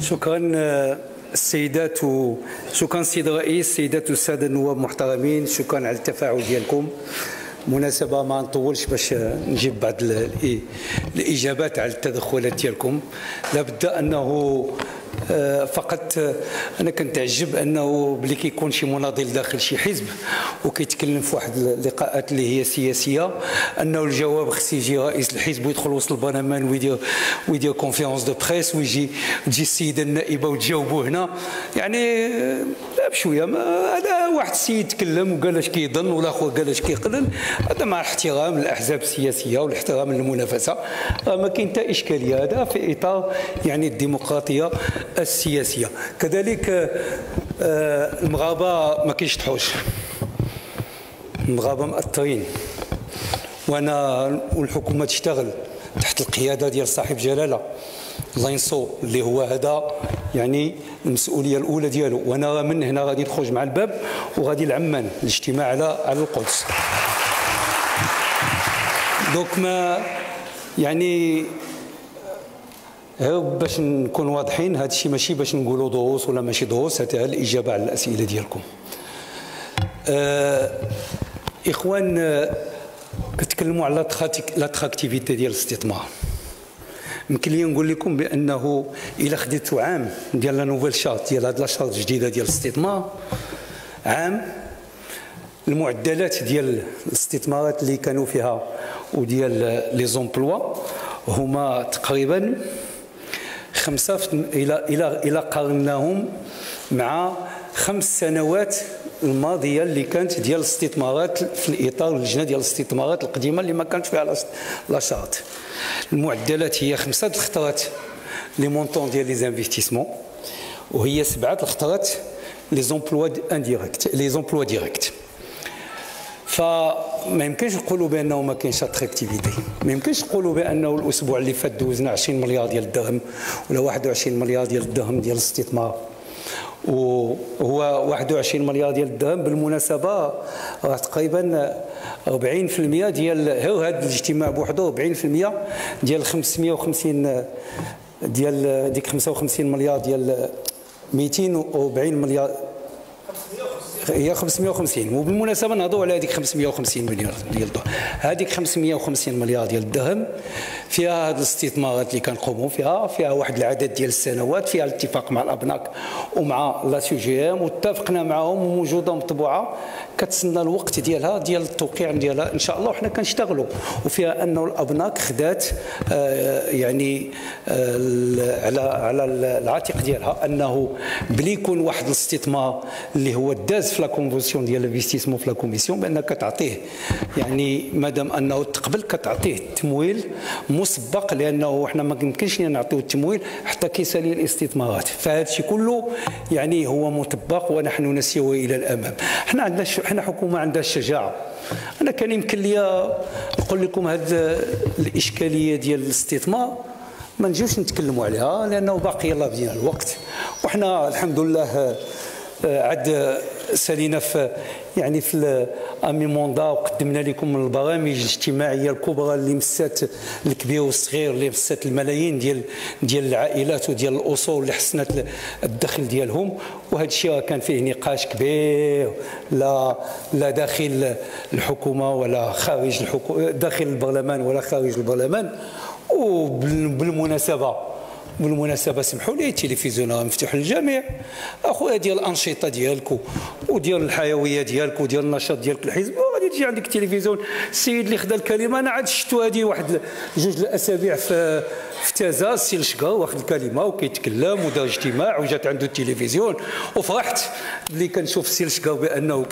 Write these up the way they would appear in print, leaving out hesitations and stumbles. شكرا السيدات، وشكرا السيد الرئيس، السيدات والساده النواب المحترمين، شكرا على التفاعل ديالكم. مناسبه ما نطولش باش نجيب بعض الاجابات على التدخلات ديالكم. لابد انه فقط انا كنتعجب انه بلي كيكون شي مناضل داخل شي حزب وكيتكلم في واحد اللقاءات اللي هي سياسيه، انه الجواب خص يجي رئيس الحزب ويدخل وسط البرلمان ويدير كونفيرونس دو بريس ويجي السيده النائبه وتجاوبوا هنا. يعني بشويه هذا واحد السيد تكلم وقال اش كيظن والاخر قال اش كيقلن. هذا مع احترام الاحزاب السياسيه والاحترام للمنافسه، ما كاين حتى اشكاليه، هذا في اطار يعني الديمقراطيه السياسيه. كذلك المغاربه ما كيشطحوش، المغاربه مأثرين، وانا والحكومه تشتغل تحت القياده ديال صاحب جلاله الله ينصو اللي هو هذا يعني المسؤوليه الاولى ديالو. وانا من هنا غادي نخرج مع الباب وغادي لعمان الاجتماع على القدس. دونك ما يعني غير باش نكون واضحين، هذا الشيء ماشي باش نقولوا دروس ولا ماشي دروس، هذه الاجابه على الاسئله ديالكم. اخوان كتكلموا على لاتراكتيفيتي ديال الاستثمار. يمكن لي نقول لكم بانه الا خديتوا عام ديال لا نوفيل شارت ديال هذه الشارت الجديده ديال الاستثمار، عام المعدلات ديال الاستثمارات اللي كانوا فيها وديال لي زومبلوا هما تقريبا 5 الى قارناهم مع 5 سنوات الماضيه اللي كانت ديال الاستثمارات في اطار اللجنه ديال الاستثمارات القديمه اللي ما كانت فيها لاشارت. المعدلات هي 5 الخطرات لي مونطون ديال لي انفستيسمون، وهي 7 الخطرات لي زومبلوا انديريكت لي زومبلوا ديريكت. فما يمكنش نقولوا بانه ما كاينش اتراكتيفيتي، ما يمكنش نقولوا بانه الاسبوع اللي فات دوزنا 20 مليار ديال الدرهم ولا 21 مليار ديال الدرهم ديال الاستثمار، وهو 21 مليار ديال الدرهم بالمناسبه راه تقريبا 40% ديال غير هذا الاجتماع بوحده 40% ديال 550 ديال ديك 55 مليار ديال 240 مليار هي 550. وبالمناسبه نهضروا على هذيك 550 مليار ديال الدرهم، هذيك 550 مليار ديال الدرهم فيها هذه الاستثمارات اللي كنقوموا فيها واحد العدد ديال السنوات، فيها الاتفاق مع الابناك ومع لا سي جي ام واتفقنا معاهم وموجوده مطبوعه كتسنى الوقت ديالها ديال التوقيع ديالها ان شاء الله، وحنا كنشتغلوا. وفيها انه الابناك خدات يعني على العاتق ديالها انه بلي يكون واحد الاستثمار اللي هو داز في لا كونفونسيون ديال الانفستيسمون في لا كوميسيون بانك كتعطيه يعني مادام انه تقبل كتعطيه التمويل مسبق، لانه حنا ما يمكنش نعطيو التمويل حتى كيسالي الاستثمارات. فهذا الشيء كله يعني هو مطبق ونحن نسير الى الامام. حنا عندنا حنا حكومه عندها الشجاعه. انا كان يمكن لي نقول لكم هذه الاشكاليه ديال الاستثمار ما نجيوش نتكلموا عليها لانه باقي يلاه بدينا الوقت، وحنا الحمد لله عاد سالينا في يعني في اميموندا وقدمنا لكم البرامج الاجتماعيه الكبرى اللي مسات الكبير والصغير، اللي مسات الملايين ديال العائلات وديال الاصول اللي حسنت الدخل ديالهم. وهذا الشيء كان فيه نقاش كبير لا داخل الحكومه ولا خارج الحكومه، داخل البرلمان ولا خارج البرلمان. وبالمناسبه سمحوا لي التلفزيون راه مفتوح للجميع، اخويا ديال الانشطه ديالكم وديال الحيويه ديالكم وديال النشاط ديالك الحزب، وغادي تجي عندك التلفزيون. السيد اللي خدا الكلمه انا عاد شفتو هذه واحد 2 الاسابيع في تازا، السي الشقار واخد الكلمه وكيتكلم ودار اجتماع وجات عنده التلفزيون، وفرحت ملي كنشوف السي الشقار بانه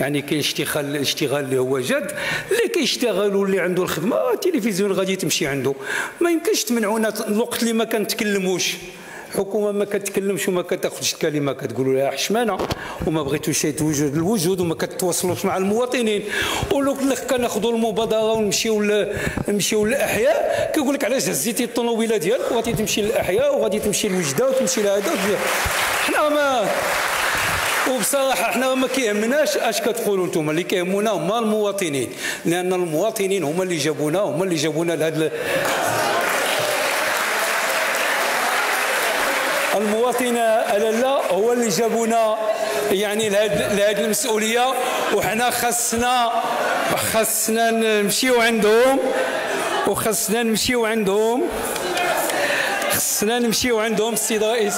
يعني كاين الاشتغال اللي هو جاد، اللي كيشتغل واللي عنده الخدمه التلفزيون غادي تمشي عنده. ما يمكنش تمنعونا الوقت اللي ما كنتكلم كلموش. الحكومه ما كتكلمش وما كتاخذش الكلمه كتقولوا لها حشمانه وما بغيتوش توجد الوجود وما كتواصلوش مع المواطنين. ولو كناخذوا المبادره ونمشيو للاحياء كيقول لك علاش هزيتي الطوموبيله ديالك وغادي تمشي للاحياء وغادي تمشي لوجده وتمشي لهذا. حنا ما وبصراحه حنا ما كيهمناش اش كتقولوا نتوما، اللي كيهمونا هما المواطنين، لان المواطنين هما اللي جابونا لهذا المواطن الالا هو اللي جابونا يعني لهذه المسؤوليه، وحنا خاصنا نمشيو عندهم، السي الرئيس.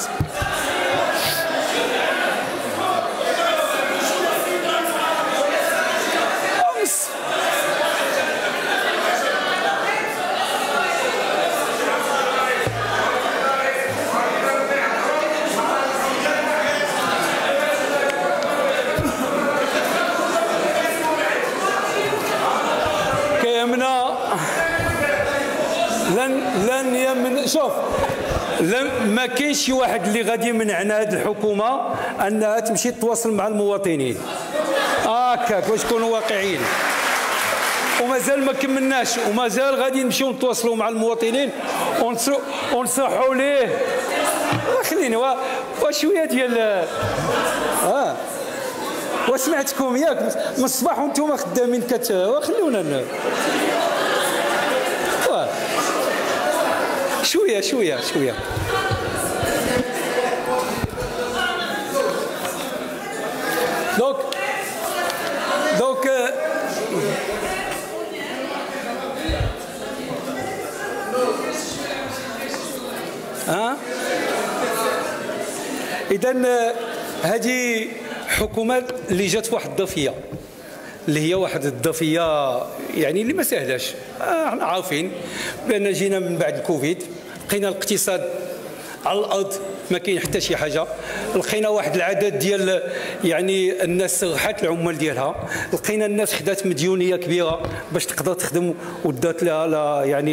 لن يمن شوف ما كاينش شي واحد اللي غادي يمنعنا هذه الحكومه انها تمشي تتواصل مع المواطنين هكاك باش نكونوا واقعيين، ومازال ما كملناش ومازال غادي نمشيو نتواصلوا مع المواطنين ونصحوا ليه. خليني وشويه ديال وسمعتكم ياك من الصباح وانتم خدامين خلونا شويه شويه شويه. دونك اذا هذه حكومه اللي جات في واحد الضفيه، اللي هي واحد الضفيه يعني اللي ما سهلاش. احنا عارفين بان جينا من بعد الكوفيد، لقينا الاقتصاد على الارض ما كاين حتى شي حاجه، لقينا واحد العدد ديال يعني الناس سرحت العمال ديالها، لقينا الناس خدات مديونيه كبيره باش تقدر تخدم ودات لها يعني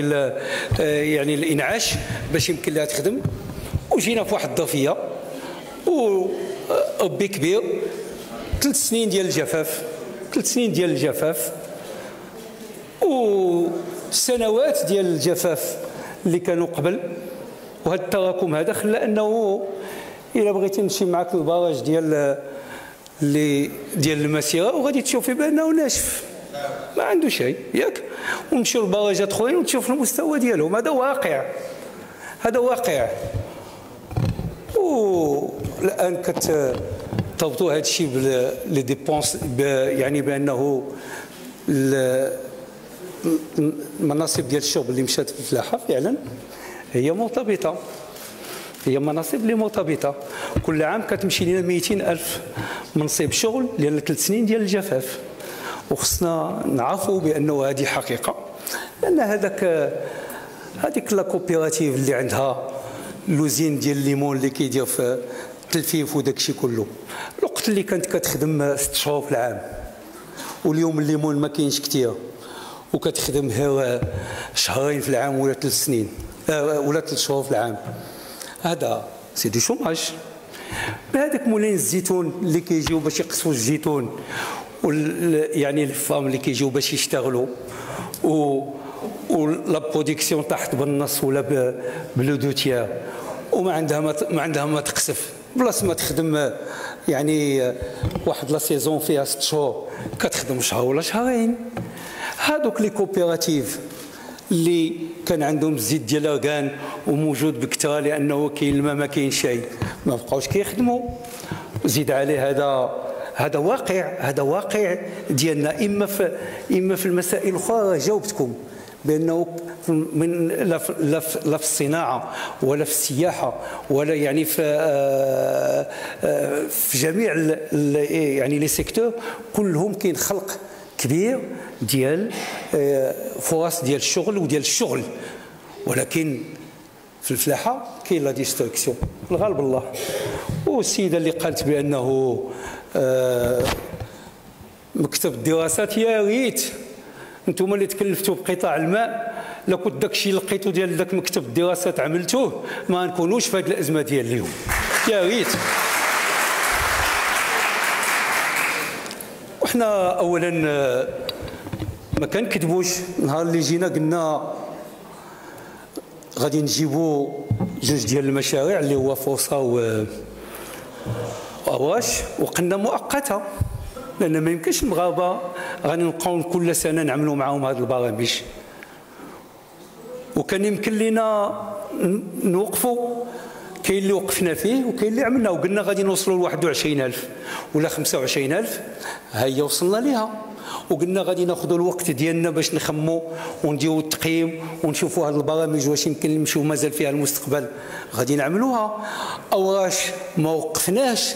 الانعاش باش يمكن لها تخدم، وجينا في واحد الضفيه وربي كبير. 3 سنين ديال الجفاف، 3 سنين ديال الجفاف وسنوات ديال الجفاف اللي كانوا قبل، وهذا التراكم هذا خلى انه الا بغيتي نمشي معاك للبراج ديال المسيره وغادي تشوفي بانه ناشف ما عنده شيء ياك، ونمشيو لبراجات اخرين وتشوف المستوى ديالهم. هذا واقع، هذا واقع. والان كتربطوا هذا الشيء بلي ديبونس يعني بانه المناصب ديال الشغل اللي مشات في الفلاحه فعلا هي مرتبطه، هي مناصب اللي مرتبطه. كل عام كتمشي لنا 200,000 منصب شغل ديال 3 سنين ديال الجفاف، وخصنا نعرفوا بانه هذه حقيقه، لان هذيك لا كوبيراتيف اللي عندها لوزين ديال الليمون اللي كيدير في التلفيف وداكشي كله، الوقت اللي كانت كتخدم 6 شهور في العام، واليوم الليمون ما كاينش كثير وكتخدم غير 2 شهور في العام ولا 3 سنين ولا 3 شهور في العام. هذا سي دي شوماج. بهذاك مولين الزيتون اللي كيجيو باش يقصوا الزيتون، يعني الفام اللي كيجيو باش يشتغلوا، ولا برودكسيون طاحت بالنص ولا بلو دو تيير، وما عندها ما تقصف. بلاص ما تخدم يعني واحد لا سيزون فيها 6 شهور كتخدم شهر ولا شهرين. هادوك لي كوبيراتيف اللي كان عندهم الزيت ديالها كان وموجود بكثره لانه كاين الماء ما كاين شيء، ما بقاوش كيخدموا. زيد عليه هذا واقع، هذا واقع ديالنا. اما في المسائل الاخرى جاوبتكم بانه من لا في الصناعه ولا في السياحه ولا يعني في جميع يعني لي سيكتور كلهم كاين خلق كبير ديال فرص ديال الشغل وديال الشغل، ولكن في الفلاحه كاين لا ديستركسيون الغالب الله. والسيده اللي قالت بانه مكتب الدراسات، يا ريت انتم اللي تكلفتوا بقطاع الماء لو كنت داكشي اللي لقيتو ديال داك مكتب الدراسات عملتوه ما نكونوش في هذه الازمه ديال اليوم، يا ريت. وحنا اولا ما كنكذبوش، نهار اللي جينا قلنا غادي نجيبوا 2 ديال المشاريع اللي هو فرصه وأواش، وقلنا مؤقته لان ما يمكنش المغاربه غادي نبقاو كل سنه نعملوا معاهم هاد البرامج، وكان يمكن لنا نوقفوا كاين اللي وقفنا فيه وكاين اللي عملنا وقلنا غادي نوصلوا ل 21000 ولا 25000، ها هي وصلنا ليها، وقلنا غادي ناخذوا الوقت ديالنا باش نخموا ونديروا التقييم ونشوفوا هاد البرامج واش يمكن نمشيو مازال فيها المستقبل غادي نعملوها او واش ما وقفناش.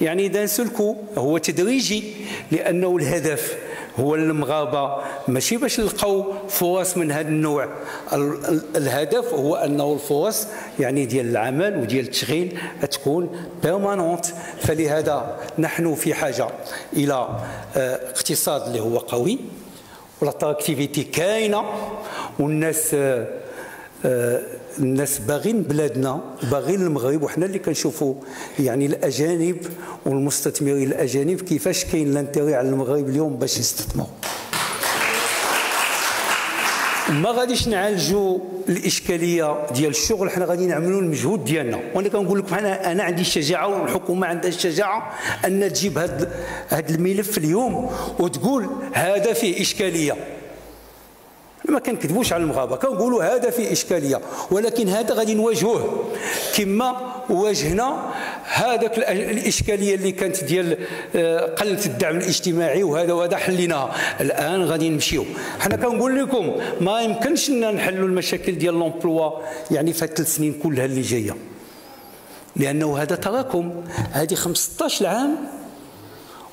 يعني إذا سلكوا هو تدريجي، لأنه الهدف هو المغاربة ماشي باش نلقاو فرص من هذا النوع، الهدف هو أنه الفرص يعني ديال العمل وديال التشغيل تكون بيرمانونت. فلهذا نحن في حاجة إلى اقتصاد اللي هو قوي والاتراكتيفيتي كاينة، والناس الناس باغين بلادنا، باغين المغرب، وحنا اللي كنشوفوا يعني الاجانب والمستثمرين الاجانب كيفاش كاين لانتيري على المغرب اليوم باش يستثمروا. ما غاديش نعالجوا الاشكاليه ديال الشغل، حنا غادي نعملوا المجهود ديالنا، وانا كنقول لك انا عندي الشجاعه والحكومه عندها الشجاعه ان تجيب هذا الملف اليوم وتقول هذا فيه اشكاليه. ما كنكذبوش على المغاربه، كنقولوا هذا فيه اشكاليه، ولكن هذا غادي نواجهوه كما واجهنا هذاك الاشكاليه اللي كانت ديال قله الدعم الاجتماعي، وهذا حليناها. الان غادي نمشيو، حنا كنقول لكم ما يمكنش لنا نحلوا المشاكل ديال لومبلوا يعني في الثلاث سنين كلها اللي جايه، لانه هذا تراكم، هذه 15 عام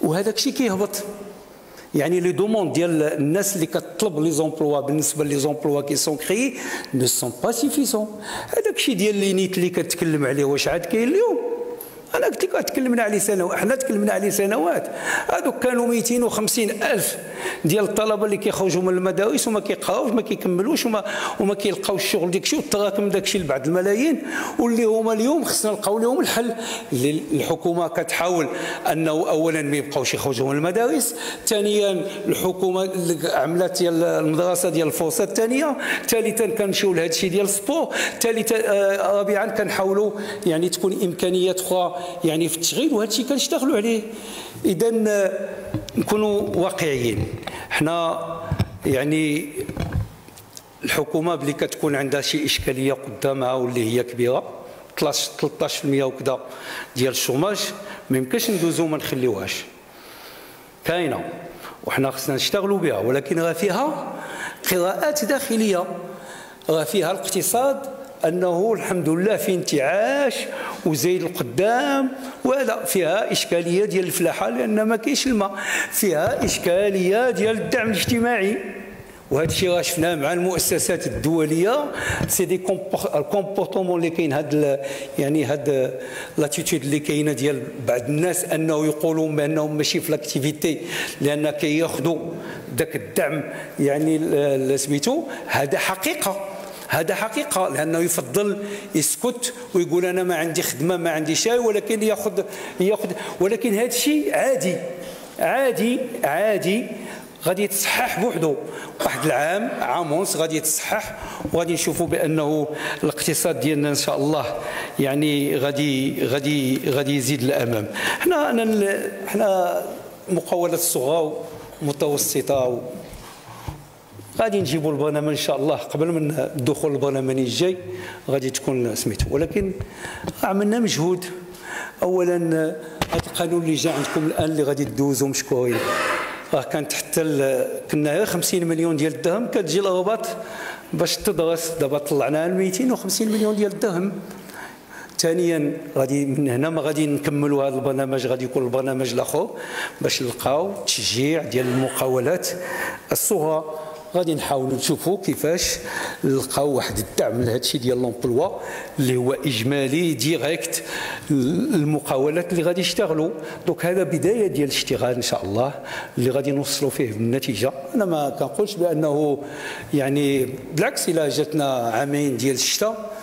وهذاك الشيء كيهبط. يعني لي دوموند ديال الناس اللي كتطلب لي زومبلوا بالنسبه لي زومبلوا كي سون كري نو سون با سيفيسون. هذاك الشيء ديال لي نيت اللي كتكلم عليه واش عاد كاين اليوم؟ انا قلت لك تكلمنا عليه سنوات، حنا تكلمنا عليه سنوات. هذوك كانوا 250000 ديال الطلبه اللي كيخرجوا من المدارس وما كيقراوش، ما كيكملوش، وما كيلقاوش الشغل، داك الشيء والتراكم داك الشيء لبعض الملايين، واللي هما اليوم خصنا نلقاو لهم الحل. الحكومه كتحاول انه اولا ما يبقاوش يخرجوا من المدارس، ثانيا الحكومه عملت ديال المدرسه ديال الفرصه الثانيه، ثالثا كنمشيو لهذا الشيء ديال السبور، ثالثا رابعا كنحاولوا يعني تكون امكانيات اخرى يعني في التشغيل، وهذا الشيء كنشتغلوا عليه. اذا نكونوا واقعيين، حنا يعني الحكومه بلي كتكون عندها شي اشكاليه قدامها واللي هي كبيره 13% وكذا ديال الشوماج، ما يمكنش ندوزو ما نخليوهاش كاينه، وحنا خصنا نشتغلوا بها. ولكن راه فيها قراءات داخليه، راه فيها الاقتصاد أنه الحمد لله في انتعاش وزايد القدام، ولا فيها إشكالية ديال الفلاحة لأن ما كاينش الماء، فيها إشكالية ديال الدعم الاجتماعي، وهذا الشيء راه شفناه مع المؤسسات الدولية. سي دي الكومبورتمون اللي كاين، هاد يعني هاد لاتيتود اللي كاينة ديال بعض الناس أنه يقولوا بأنهم ماشي في لاكتيفيتي لأن كياخذوا ذاك الدعم يعني سميتو، هذا حقيقة، هذا حقيقة، لأنه يفضل يسكت ويقول أنا ما عندي خدمة ما عندي شيء، ولكن يأخذ ولكن هذا الشيء عادي عادي عادي، غادي يتصحح بوحده واحد العام عام ونص غادي يتصحح، وغادي نشوفوا بأنه الاقتصاد ديالنا إن شاء الله يعني غادي يزيد للأمام. حنا مقاولات الصغرى ومتوسطة غادي نجيبوا البرنامج ان شاء الله قبل من الدخول البرنامج الجاي غادي تكون سميتو. ولكن عملنا مجهود، اولا هذا القانون اللي جا عندكم الان اللي غادي تدوزوا مشكورين، راه كانت حتى كنا غير 50 مليون ديال الدرهم كتجي الرباط باش تدرس، دابا طلعناها ل 250 مليون ديال الدرهم. ثانيا غادي من هنا ما غادي نكملوا هذا البرنامج، غادي يكون البرنامج الاخر باش نلقاو تشجيع ديال المقاولات الصغرى، غادي نحاولوا نشوفوا كيفاش نلقاو واحد الدعم لهذا الشيء ديال لومبلوا اللي هو اجمالي ديريكت للمقاولات اللي غادي يشتغلوا. دونك هذا بدايه ديال الاشتغال ان شاء الله اللي غادي نوصلوا فيه بالنتيجه. انا ما كنقولش بانه يعني بالعكس، الا جاتنا عامين ديال الشتاء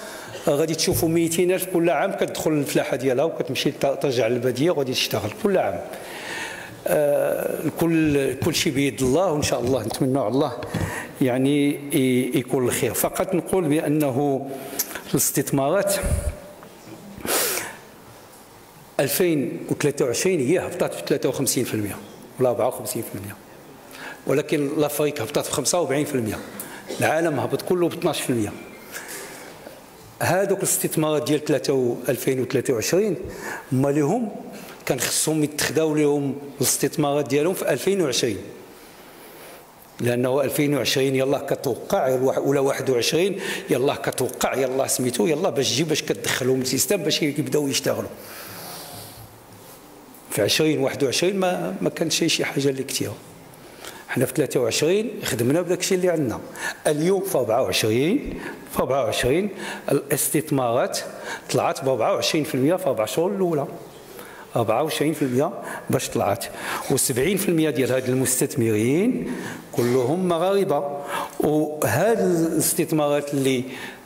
غادي تشوفوا 200000 كل عام كتدخل للفلاحه ديالها وكتمشي ترجع للباديه وغادي تشتغل كل عام. كل شيء بيد الله، وان شاء الله نتمنى على الله يعني يكون الخير. فقط نقول بانه الاستثمارات 2023 هي هبطت ب 53% ولا 54%، ولكن لافريك هبطت ب 45%، العالم هبط كله ب 12%. هذوك الاستثمارات ديال 2023 هما ليهم كان خصهم يتخداو ليهم الاستثمارات ديالهم في 2020، لانه 2020 يلاه كتوقع ولا 21 يلاه كتوقع يلاه سميتو يلاه باش تجي باش كتدخلهم للسيستم باش يبداو يشتغلوا. في 2021 ما كانش شي حاجه اللي كثيره. حنا في 23 خدمنا بداك الشيء اللي عندنا. اليوم في 24 الاستثمارات طلعت ب 24% في 4 شهور الاولى، 24% باش طلعت، و70% ديال هاد المستثمرين كلهم مغاربه. وهاد الاستثمارات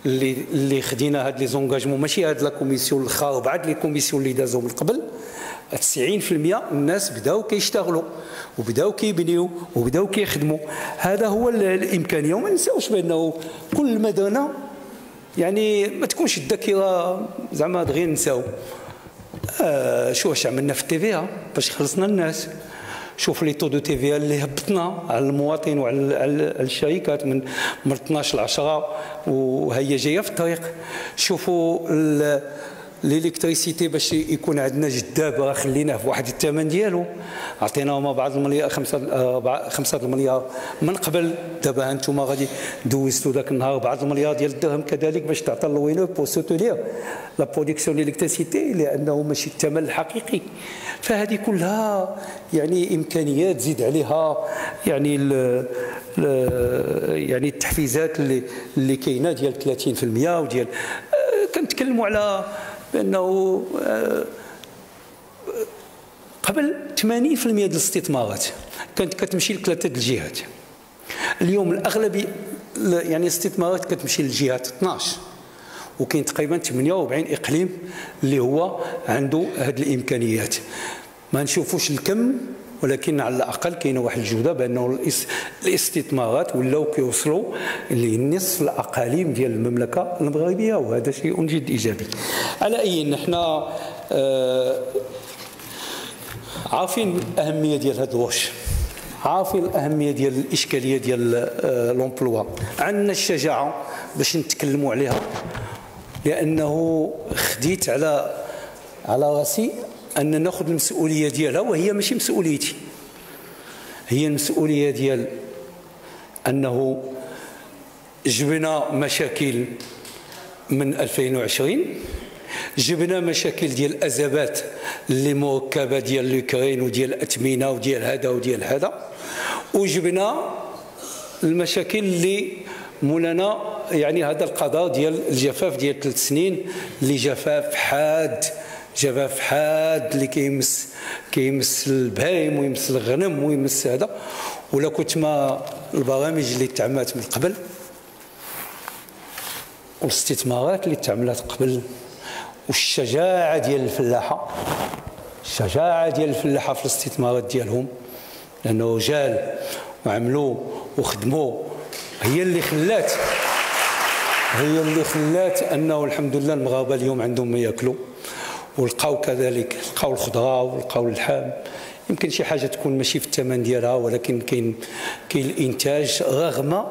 اللي خدينا هاد لي زونجاجمون ماشي هاد لا كوميسيون الخاربه، عاد لي كوميسيون اللي دازو من قبل 90% الناس بداو كيشتغلوا وبداو كيبنيو وبداو كيخدموا. هذا هو الامكانيه. وما نساوش بانه كل ما درنا يعني ما تكونش الذاكره زعما دغيا نساو. شو واش عملنا في التي في ها باش خلصنا الناس، شوف لي طو دو تي في اللي هبطنا على المواطن وعلى الشركات من 12 ل 10 وهي جايه في الطريق. شوفوا الالكتريسيتي باش يكون عندنا جذاب راه خليناه في واحد الثمن ديالو، عطيناهم بعض المليار 5 المليار من قبل. دابا هانتوما غادي دوزتوا ذاك النهار بعض المليار ديال الدرهم كذلك باش تعطى لوينو بو سوتونير لا برودكسيون ديليكتريسيتي لانه ماشي الثمن الحقيقي. فهذه كلها يعني امكانيات زيد عليها يعني يعني التحفيزات اللي كاينه ديال 30% وديال كنتكلموا على بانه قبل 80% ديال الاستثمارات كانت كتمشي لثلاثه الجهات. اليوم الاغلبيه يعني الاستثمارات كتمشي للجهات 12، وكاين تقريبا 48 اقليم اللي هو عنده هاد الامكانيات. ما نشوفوش الكم، ولكن على الاقل كاينه واحد الجوده بانه الاستثمارات ولاو كيوصلوا لنصف الاقاليم ديال المملكه المغربيه، وهذا شيء جد ايجابي. على اي نحن عارفين الاهميه ديال هذا الورش، عارفين الاهميه ديال الاشكاليه ديال لومبلوا، عندنا الشجاعه باش نتكلموا عليها، لانه خديت على راسي أن ناخذ المسؤولية ديالها، وهي ماشي مسؤوليتي، هي المسؤولية ديال أنه جبنا مشاكل من 2020، جبنا مشاكل ديال الأزمات اللي مركبة ديال الأوكران وديال الأثمنة وديال هذا وديال هذا، وجبنا المشاكل اللي مولانا يعني هذا القضاء ديال الجفاف ديال 3 سنين اللي جفاف حاد اللي كيمس البهايم ويمس الغنم ويمس هذا. ولا كنت ما البرامج اللي تعملت من قبل والاستثمارات اللي تعملت قبل والشجاعه ديال الفلاحه، الشجاعه ديال الفلاحه في الاستثمارات ديالهم، لانه جال وعملوا وخدموا، هي اللي خلات انه الحمد لله المغاربه اليوم عندهم ما ياكلوا، ولقاو كذلك لقاو الخضره ولقاو اللحم. يمكن شي حاجه تكون ماشي في الثمن ديالها، ولكن كاين الانتاج، رغم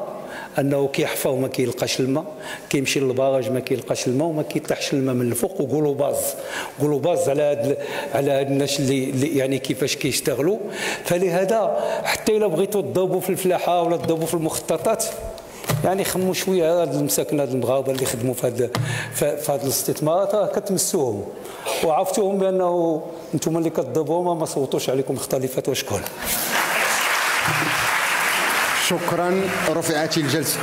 انه كيحفر وما كيلقاش الماء، كيمشي للبراج ما كيلقاش الماء وما كيطيحش الماء من الفوق. وقولوا باز على هاد الناس اللي يعني كيفاش كيشتغلوا. فلهذا حتى الا بغيتوا تضربوا في الفلاحه ولا تضربوا في المخططات، يعني خموا شويه على هاد المساكن، هاد المغاربه اللي خدموا في هاد الاستثمارات راه كتمسوهم، وعرفتوهم بانه انتم اللي كتضربوهم ما صوتوش عليكم اختلفت وشكون. شكرا، رفعت الجلسه.